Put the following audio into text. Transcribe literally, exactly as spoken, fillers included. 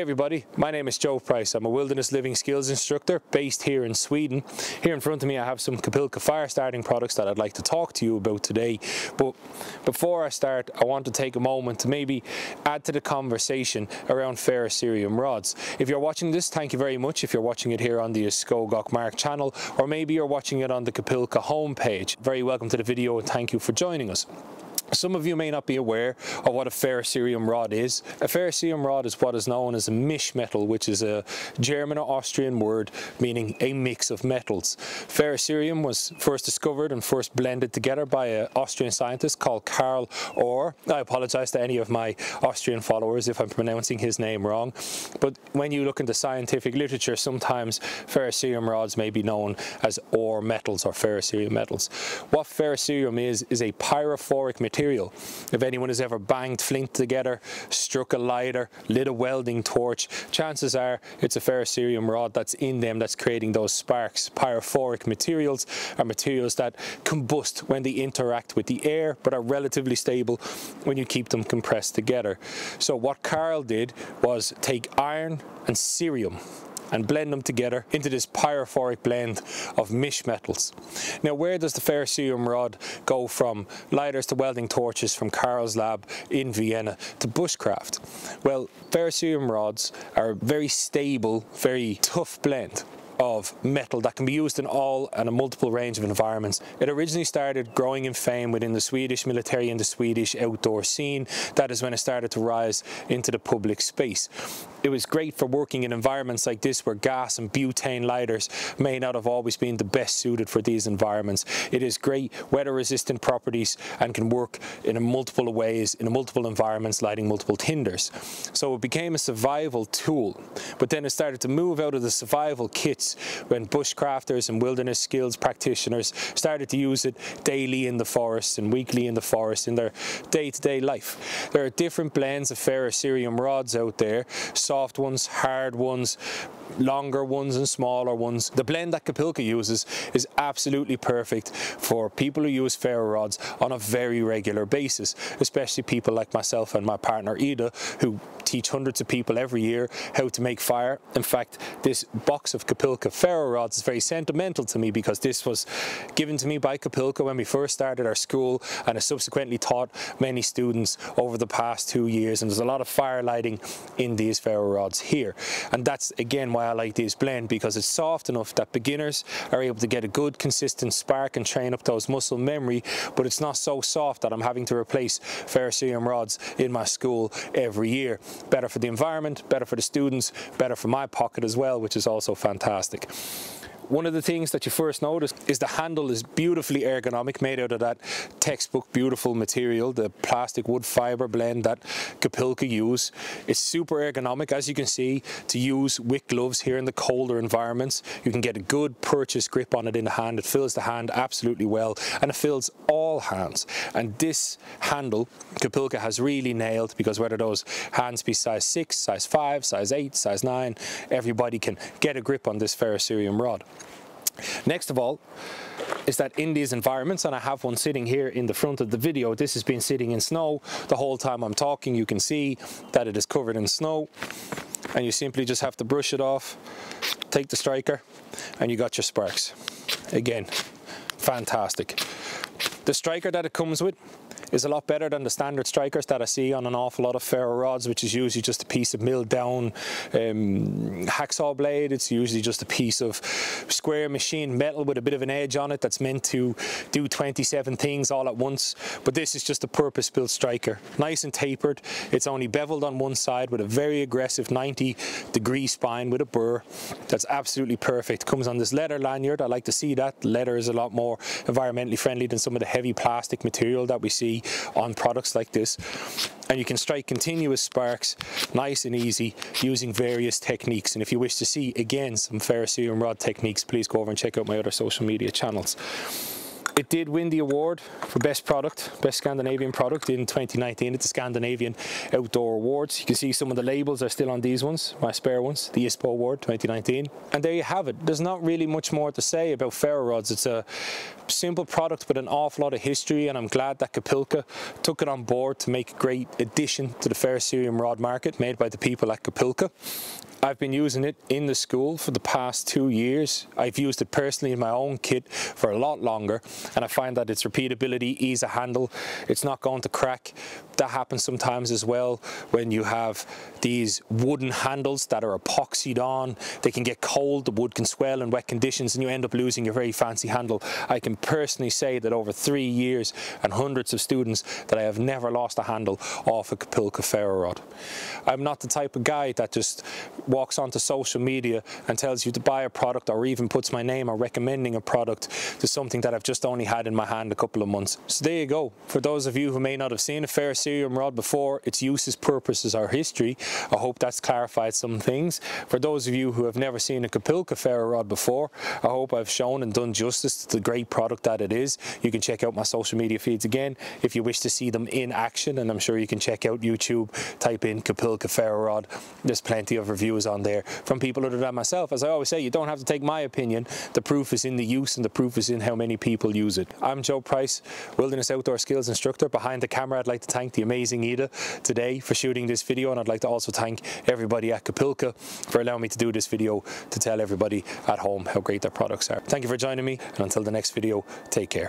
Hey everybody, my name is Joe Price. I'm a wilderness living skills instructor based here in Sweden. Here in front of me I have some Kupilka fire starting products that I'd like to talk to you about today. But before I start, I want to take a moment to maybe add to the conversation around ferrocerium rods. If you're watching this, thank you very much. If you're watching it here on the I Skog Och Mark channel, or maybe you're watching it on the Kupilka homepage, very welcome to the video and thank you for joining us. Some of you may not be aware of what a ferrocerium rod is. A ferrocerium rod is what is known as a mischmetal, which is a German or Austrian word meaning a mix of metals. Ferrocerium was first discovered and first blended together by an Austrian scientist called Carl Auer. I apologize to any of my Austrian followers if I'm pronouncing his name wrong, but when you look into scientific literature, sometimes ferrocerium rods may be known as Auer metals or ferrocerium metals. What ferrocerium is, is a pyrophoric material. Material. If anyone has ever banged flint together, struck a lighter, lit a welding torch, chances are it's a ferrocerium rod that's in them that's creating those sparks. Pyrophoric materials are materials that combust when they interact with the air but are relatively stable when you keep them compressed together. So what Carl did was take iron and cerium and blend them together into this pyrophoric blend of mischmetals. Now, where does the ferrocerium rod go from lighters to welding torches from Carl's lab in Vienna to bushcraft? Well, ferrocerium rods are a very stable, very tough blend of metal that can be used in all and a multiple range of environments. It originally started growing in fame within the Swedish military and the Swedish outdoor scene. That is when it started to rise into the public space. It was great for working in environments like this where gas and butane lighters may not have always been the best suited for these environments. It is great weather resistant properties and can work in a multiple ways, in a multiple environments, lighting multiple tinders. So it became a survival tool, but then it started to move out of the survival kits when bushcrafters and wilderness skills practitioners started to use it daily in the forest and weekly in the forest in their day-to-day life. There are different blends of ferrocerium rods out there, soft ones, hard ones, longer ones and smaller ones. The blend that Kupilka uses is absolutely perfect for people who use ferro rods on a very regular basis, especially people like myself and my partner Ida, who teach hundreds of people every year how to make fire. In fact, this box of Kupilka ferro rods is very sentimental to me because this was given to me by Kupilka when we first started our school and has subsequently taught many students over the past two years. And there's a lot of fire lighting in these ferro rods here. And that's again why I like this blend, because it's soft enough that beginners are able to get a good consistent spark and train up those muscle memory, but it's not so soft that I'm having to replace ferrocerium rods in my school every year. Better for the environment, better for the students, better for my pocket as well, which is also fantastic. One of the things that you first notice is the handle is beautifully ergonomic, made out of that textbook beautiful material, the plastic wood fiber blend that Kupilka use. It's super ergonomic, as you can see, to use with gloves here in the colder environments. You can get a good purchase grip on it in the hand. It fills the hand absolutely well and it fills all hands. And this handle Kupilka has really nailed, because whether those hands be size six, size five, size eight, size nine, everybody can get a grip on this ferrocerium rod. Next of all is that in these environments, and I have one sitting here in the front of the video, this has been sitting in snow the whole time I'm talking. You can see that it is covered in snow, and you simply just have to brush it off, take the striker, and you got your sparks. Again, fantastic. The striker that it comes with is a lot better than the standard strikers that I see on an awful lot of ferro rods, which is usually just a piece of milled down um, hacksaw blade. It's usually just a piece of square machined metal with a bit of an edge on it that's meant to do twenty-seven things all at once. But this is just a purpose-built striker, nice and tapered. It's only beveled on one side with a very aggressive ninety degree spine with a burr. That's absolutely perfect. Comes on this leather lanyard. I like to see that. Leather is a lot more environmentally friendly than some of the heavy plastic material that we see on products like this, and you can strike continuous sparks nice and easy using various techniques. And if you wish to see again some ferrocerium rod techniques, please go over and check out my other social media channels. It did win the award for Best Product, Best Scandinavian Product in twenty nineteen at the Scandinavian Outdoor Awards. You can see some of the labels are still on these ones, my spare ones, the I S P O Award twenty nineteen. And there you have it. There's not really much more to say about ferro rods. It's a simple product with an awful lot of history, and I'm glad that Kupilka took it on board to make a great addition to the ferrocerium rod market made by the people at Kupilka. I've been using it in the school for the past two years. I've used it personally in my own kit for a lot longer, and I find that its repeatability, ease of handle, it's not going to crack. That happens sometimes as well when you have these wooden handles that are epoxied on. They can get cold, the wood can swell in wet conditions, and you end up losing your very fancy handle. I can personally say that over three years and hundreds of students that I have never lost a handle off a Kupilka ferro rod. I'm not the type of guy that just walks onto social media and tells you to buy a product, or even puts my name or recommending a product to something that I've just only had in my hand a couple of months. So there you go. For those of you who may not have seen a ferrocerium rod before, its uses, purposes or history, I hope that's clarified some things. For those of you who have never seen a Kupilka ferro rod before, I hope I've shown and done justice to the great product that it is. You can check out my social media feeds again if you wish to see them in action, and I'm sure you can check out YouTube, type in Kupilka ferro rod. There's plenty of reviews on there from people other than myself. As I always say, you don't have to take my opinion. The proof is in the use, and the proof is in how many people use it. I'm Joe Price, Wilderness Outdoor Skills Instructor. Behind the camera, I'd like to thank the amazing Ida today for shooting this video, and I'd like to also thank everybody at Kupilka for allowing me to do this video to tell everybody at home how great their products are. Thank you for joining me, and until the next video, take care.